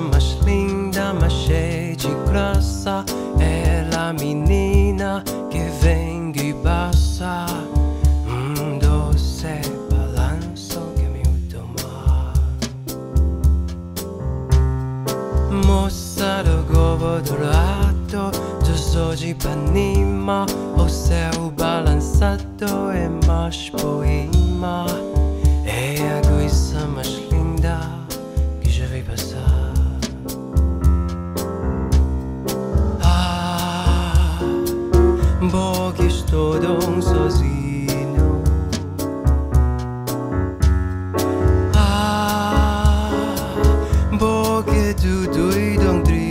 moça mais linda, mais cheia de graça, ela a menina que vem de Bassa. Um doce balanço que me toma. Moça do Garota de Ipanema, o céu balançado é mais poema. É a coisa mais linda que já vi passar. Ah, porque estou tão sozinho. Ah, porque tudo é tão triste.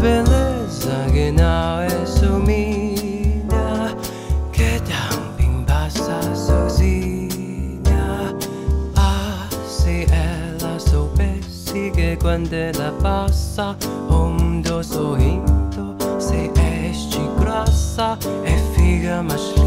Beleza que não é sumida, que também passa sozinha. Ah, se ela soubesse que quando ela passa, um dos sorrindo se este graça e fica mais